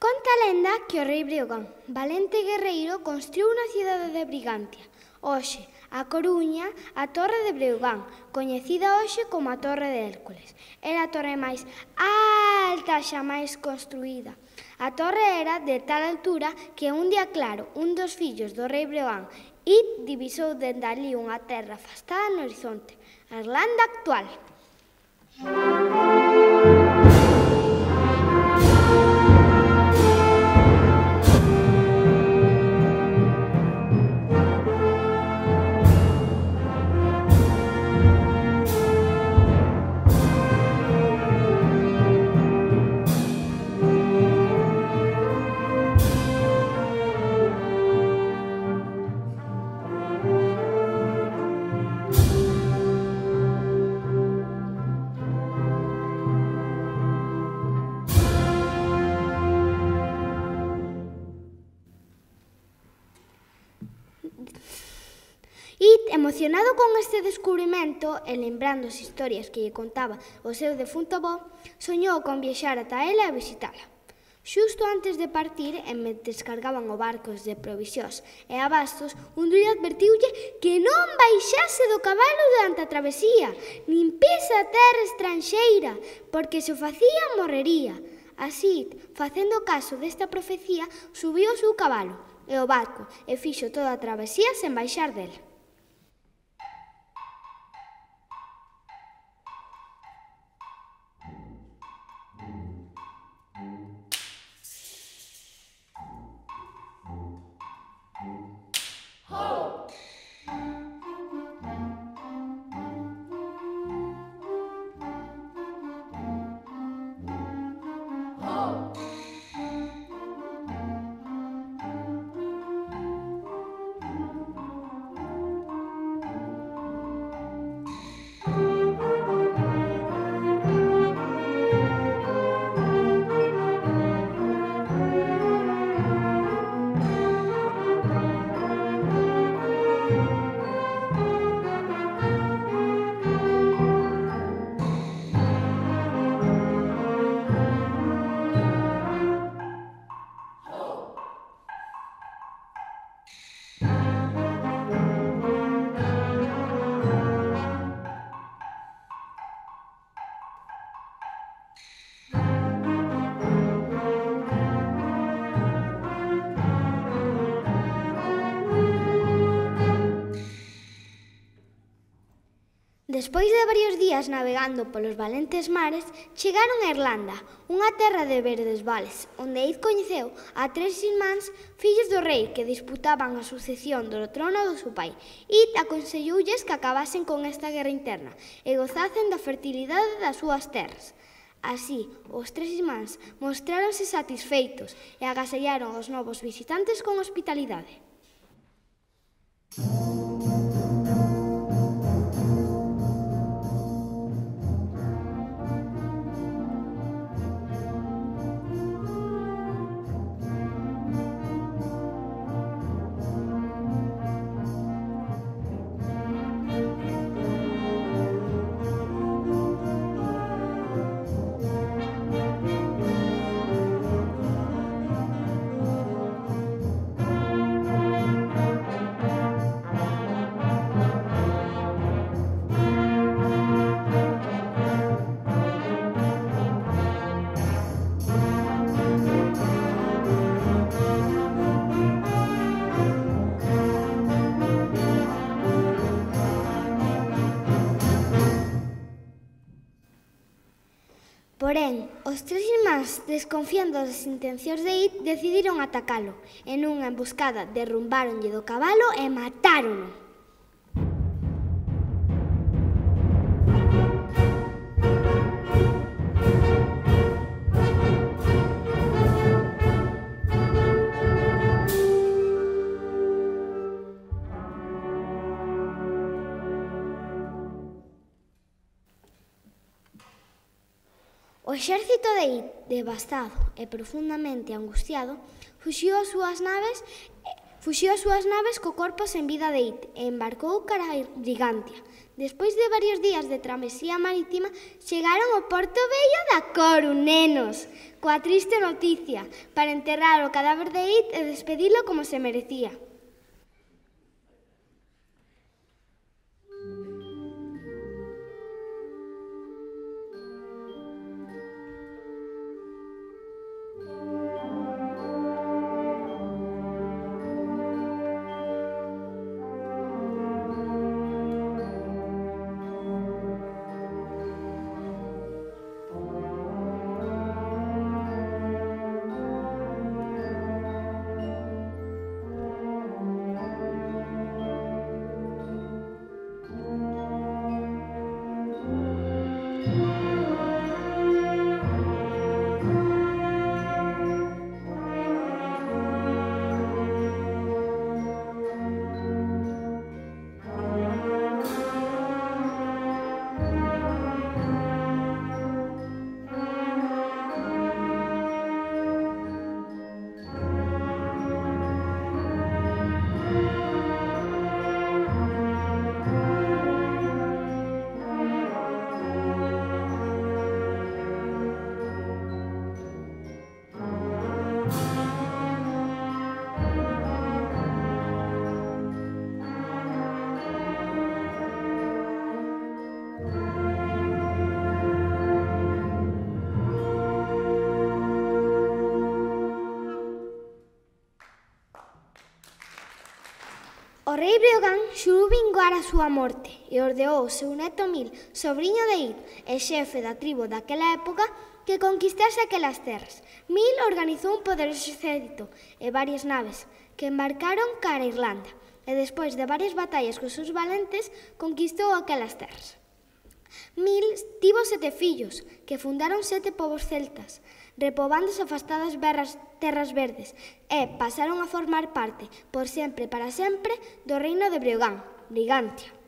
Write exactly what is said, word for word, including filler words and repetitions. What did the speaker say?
Conta a lenda que o rei Breogán, valente guerreiro, construiu na cidade de Brigantia, hoxe, a Coruña, a Torre de Breogán, coñecida hoxe como a Torre de Hércules. Era a torre máis alta xa máis construída. A torre era de tal altura que un día claro, un dos fillos do rei Breogán, It, divisou dende alí unha terra afastada no horizonte, a Irlanda actual. Emocionado con este descubrimento e lembrando as historias que lle contaba o seu defunto avó, soñou con viaxar a Taela e visitala. Xusto antes de partir, e mentres cargaban o barcos de provisións e abastos, un druida advertiulle que non baixase do cabalo durante a travesía, nin pise a terra estranxeira, porque se o facía morrería. Así, facendo caso desta profecía, subiu o seu cabalo e o barco e fixo toda a travesía sen baixar del. Despois de varios días navegando polos valentes mares, chegaron a Irlanda, unha terra de verdes vales, onde It coñeceu a tres irmáns fillos do rei que disputaban a sucesión do trono do seu pai. It aconselloulles que acabasen con esta guerra interna e gozasen da fertilidade das súas terras. Así, os tres irmáns mostráronse satisfeitos e agasallaron aos novos visitantes con hospitalidade. Porén, os tres irmáns, desconfiando das intencións de It, decidiron atacalo. En unha emboscada derrumbáronlle do cabalo e matárono. O exército de It, devastado e profundamente angustiado, fuxiu as súas naves, fuxiu as súas naves co corpo sen vida de It e embarcou cara a Brigantia. Despois de varios días de travesía marítima, chegaron ao Puerto Bello de Corunenos, Cuá triste noticia, para enterrar o cadáver de It e despedilo como se merecía. O rei Breogán xurú vingar a súa morte e ordeou o seu neto Mil, sobrinho de It e xefe da tribo daquela época, que conquistase aquelas terras. Mil organizou un poderoso exército e varias naves que embarcaron cara a Irlanda e despois de varias batallas cos seus valentes conquistou aquelas terras. Mil tivo sete fillos que fundaron sete povos celtas, repobando as afastadas berras, terras verdes e pasaron a formar parte, por sempre e para sempre, do reino de Breogán, Brigantia.